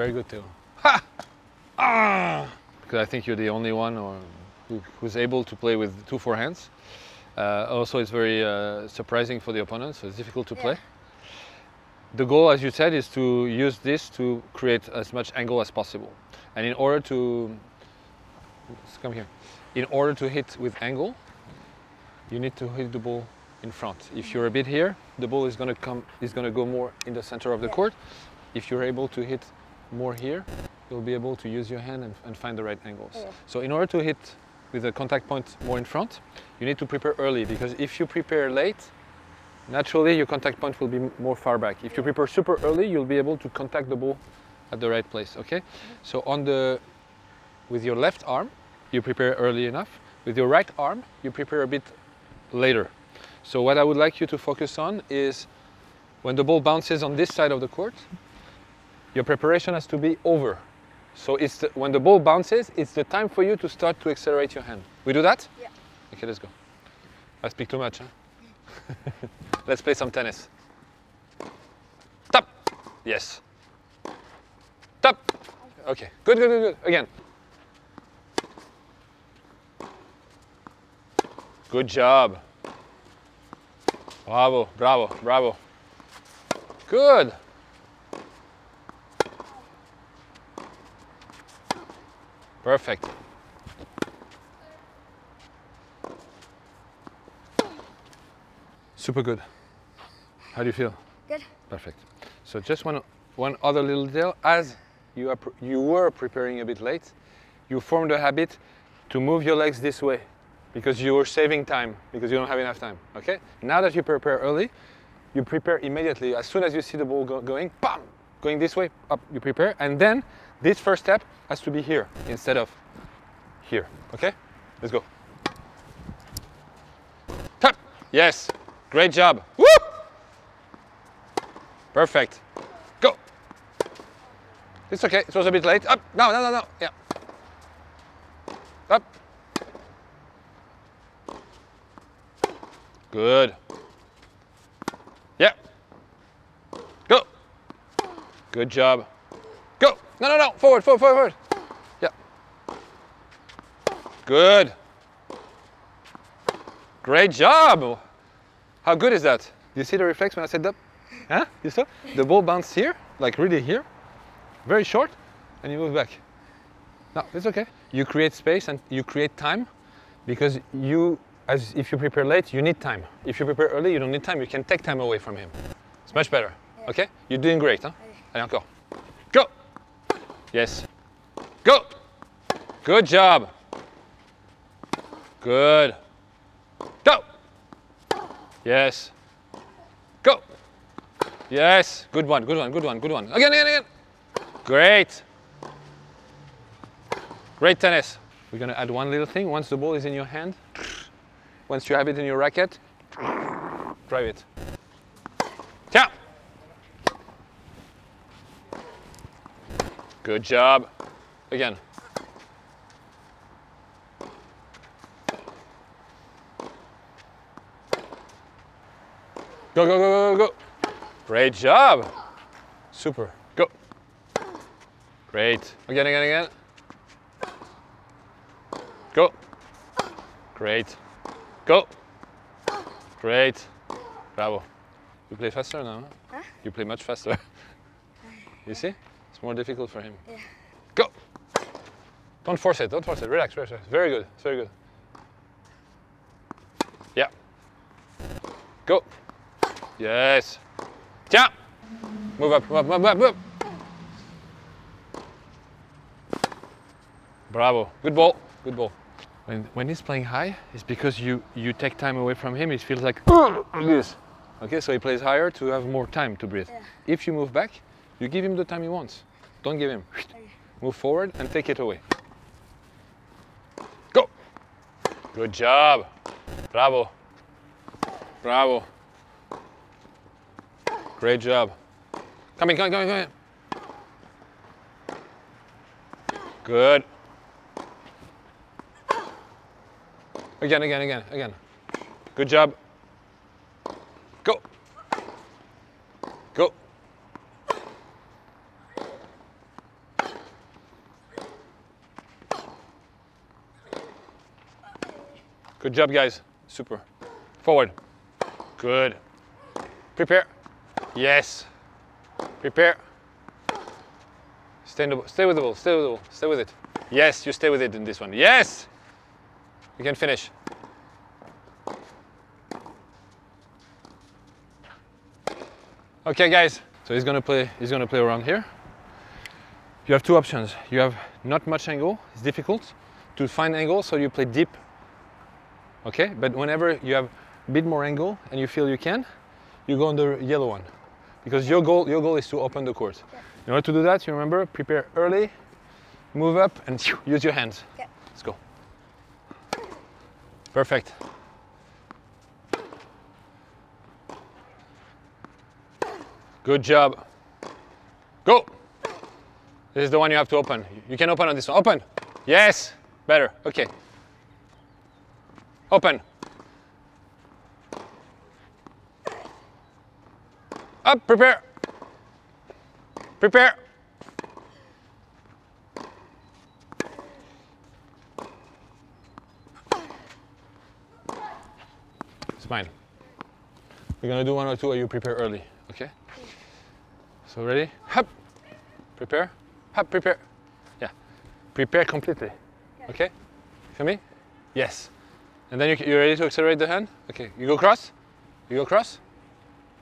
Very good too. Ha! Ah! Because I think you're the only one who's able to play with 2 forehands. Also, it's very surprising for the opponent, so it's difficult to play. The goal, as you said, is to use this to create as much angle as possible. And in order to... Let's come here. In order to hit with angle, you need to hit the ball in front. If you're a bit here, the ball is going to go more in the center of the court. If you're able to hit more here, you'll be able to use your hand and find the right angles. So in order to hit with the contact point more in front, you need to prepare early, because if you prepare late, naturally, your contact point will be more far back. If you prepare super early, you'll be able to contact the ball at the right place, okay? So with your left arm, you prepare early enough. With your right arm, you prepare a bit later. So what I would like you to focus on is when the ball bounces on this side of the court, your preparation has to be over. So when the ball bounces, it's the time for you to start to accelerate your hand. We do that? Yeah. Okay, let's go. I speak too much, huh? Let's play some tennis. Tap. Yes. Tap. Okay. Good, good, good, good. Again. Good job. Bravo, bravo, bravo. Good. Perfect. Super good. How do you feel? Good. Perfect. So just one other little deal. As you were preparing a bit late, you formed a habit to move your legs this way because you were saving time, because you don't have enough time, okay? Now that you prepare early, you prepare immediately. As soon as you see the ball going, bam, going this way, up, you prepare. And then this first step has to be here instead of here, okay? Let's go. Tap. Yes. Great job. Woo! Perfect. Go. It's okay. It was a bit late. Up. No, no, no, no. Yeah. Up. Good. Yeah. Go. Good job. Go. No, no, no. Forward, forward, forward, forward. Yeah. Good. Great job. How good is that? You see the reflex when I said that? Huh? You saw? The ball bounced here, like really here, very short, and you move back. No, it's okay. You create space and you create time, because if you prepare late, you need time. If you prepare early, you don't need time. You can take time away from him. It's much better, okay? You're doing great, huh? Allez, encore. Go! Yes. Go! Good job. Good. Go! Yes. Go. Yes. Good one, good one, good one, good one. Again, again, again. Great. Great tennis. We're going to add one little thing. Once the ball is in your hand, once you have it in your racket, drive it. Tiens. Good job. Again. Go, go, go, go, go. Great job. Super. Go. Great. Again, again, again. Go. Great. Go. Great. Bravo. You play faster now, huh? You play much faster. You see? It's more difficult for him. Yeah. Go. Don't force it. Don't force it. Relax, relax, relax. Very good. Very good. Yeah. Go. Yes. Tiens. Move up, move up, move up, move up. Bravo. Good ball. Good ball. When he's playing high, it's because you take time away from him. It feels like this. Okay, so he plays higher to have more time to breathe. Yeah. If you move back, you give him the time he wants. Don't give him. Move forward and take it away. Go. Good job. Bravo. Bravo. Great job. Come in, come in, come in, come in. Good. Again, again, again, again. Good job. Go. Go. Good job, guys. Super. Forward. Good. Prepare. Yes. Prepare. Stay with the ball. Stay with the ball. Stay with it. Yes, you stay with it in this one. Yes! You can finish. Okay, guys. So he's gonna play around here. You have two options. You have not much angle. It's difficult to find angle, so you play deep. Okay, but whenever you have a bit more angle and you feel you can, you go on the yellow one. Because your goal is to open the court. Yeah. In order to do that, you remember, prepare early, move up, and use your hands. Yeah. Let's go. Perfect. Good job. Go. This is the one you have to open. You can open on this one. Open. Yes. Better. Okay. Open. Up, prepare. Prepare. Smile. We're gonna do one or two where you prepare early, okay? So ready? Hop. Prepare. Hop, prepare. Yeah. Prepare completely. Okay? For me? Yes. And then you're ready to accelerate the hand? Okay. You go cross. You go cross.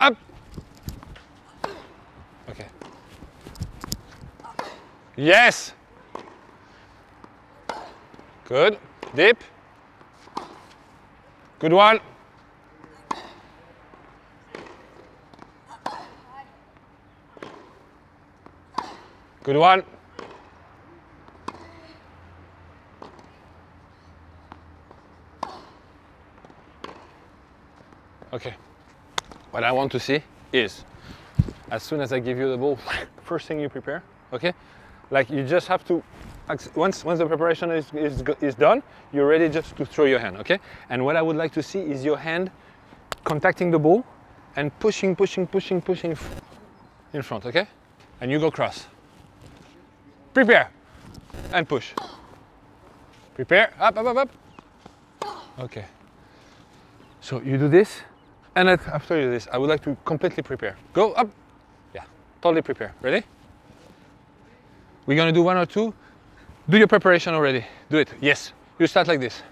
Up. Okay. Yes! Good. Deep. Good one. Good one. Okay. What I want to see is, as soon as I give you the ball, first thing you prepare, okay? Like you just have to, once the preparation is done, you're ready just to throw your hand, okay? And what I would like to see is your hand contacting the ball and pushing in front, okay? And you go cross. Prepare and push. Prepare, up. Okay. So you do this, and after you do this, I would like to completely prepare. Go up. Totally prepare. Ready? We're gonna do one or two. Do your preparation already. Do it. Yes. You start like this.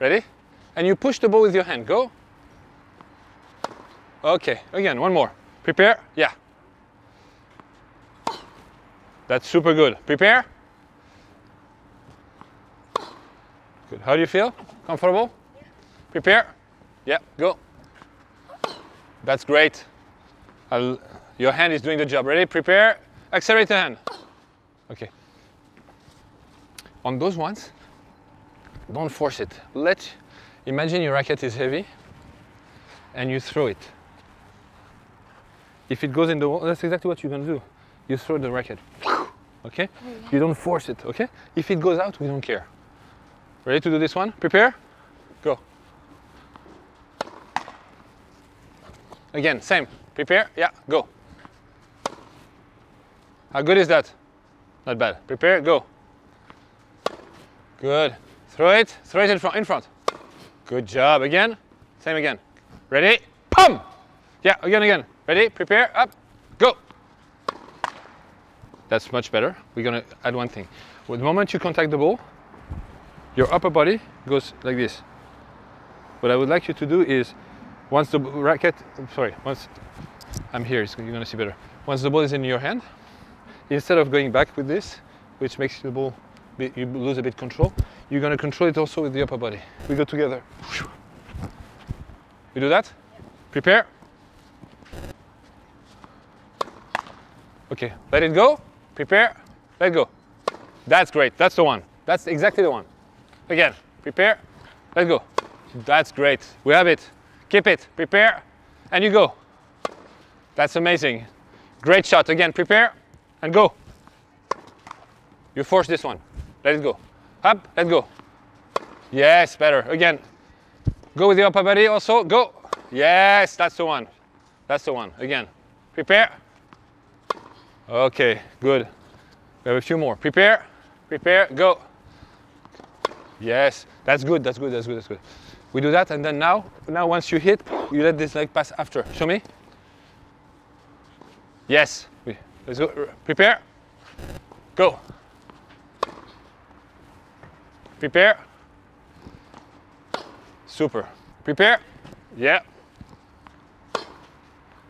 Ready? And you push the ball with your hand. Go. Okay. Again, one more. Prepare. Yeah. That's super good. Prepare. Good. How do you feel? Comfortable? Yeah. Prepare. Yeah. Go. That's great. Your hand is doing the job. Ready? Prepare. Accelerate the hand. Okay. On those ones, don't force it. Imagine your racket is heavy and you throw it. If it goes in the wall, that's exactly what you're going to do. You throw the racket. Okay? You don't force it. Okay? If it goes out, we don't care. Ready to do this one? Prepare. Go. Again, same. Prepare. Yeah. Go. How good is that? Not bad. Prepare, go. Good. Throw it in front. Good job. Again. Same again. Ready? Pum! Yeah, again. Ready? Prepare, up, go. That's much better. We're gonna add one thing. The moment you contact the ball, your upper body goes like this. What I would like you to do is, once I'm here, you're gonna see better. Once the ball is in your hand, instead of going back with this, which makes the ball, you lose a bit control, you're going to control it also with the upper body. We go together. We do that? Prepare. Okay, let it go. Prepare. Let go. That's great. That's the one. That's exactly the one. Again, prepare. Let go. That's great. We have it. Keep it. Prepare. And you go. That's amazing. Great shot. Again, prepare. And go. You force this one. Let it go. Up, let go. Yes, better. Again. Go with the upper body also. Go. Yes, that's the one. That's the one. Again. Prepare. Okay, good. We have a few more. Prepare. Go. Yes, that's good. We do that, and then now once you hit, you let this leg pass after. Show me. Yes, let's go. Prepare, go. Prepare. Super. Prepare. Yeah.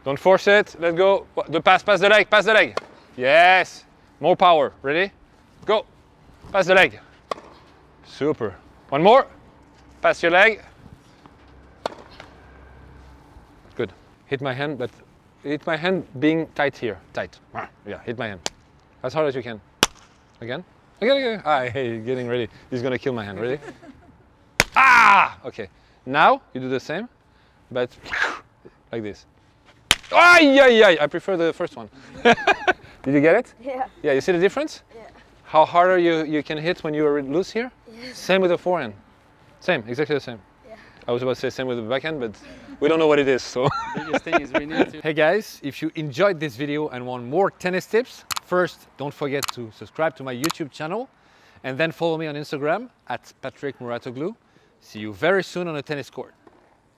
Don't force it. Let go. The pass the leg. Yes. More power. Ready? Go. Pass the leg. Super. One more. Pass your leg. Good. Hit my hand, but hit my hand being tight here. Tight. Yeah, hit my hand. As hard as you can. Again. Again. Ah, hey, getting ready. He's gonna kill my hand. Ready? Ah! Okay. Now you do the same, but like this. Ay, ay, ay. I prefer the first one. Did you get it? Yeah. Yeah, you see the difference? Yeah. How harder you can hit when you are loose here? Yeah. Same with the forehand. Same, exactly the same. Yeah. I was about to say same with the backhand, but we don't know what it is, so. The biggest thing is we need to. Hey guys, if you enjoyed this video and want more tennis tips, first, don't forget to subscribe to my YouTube channel and then follow me on Instagram at Patrick Mouratoglou. See you very soon on a tennis court.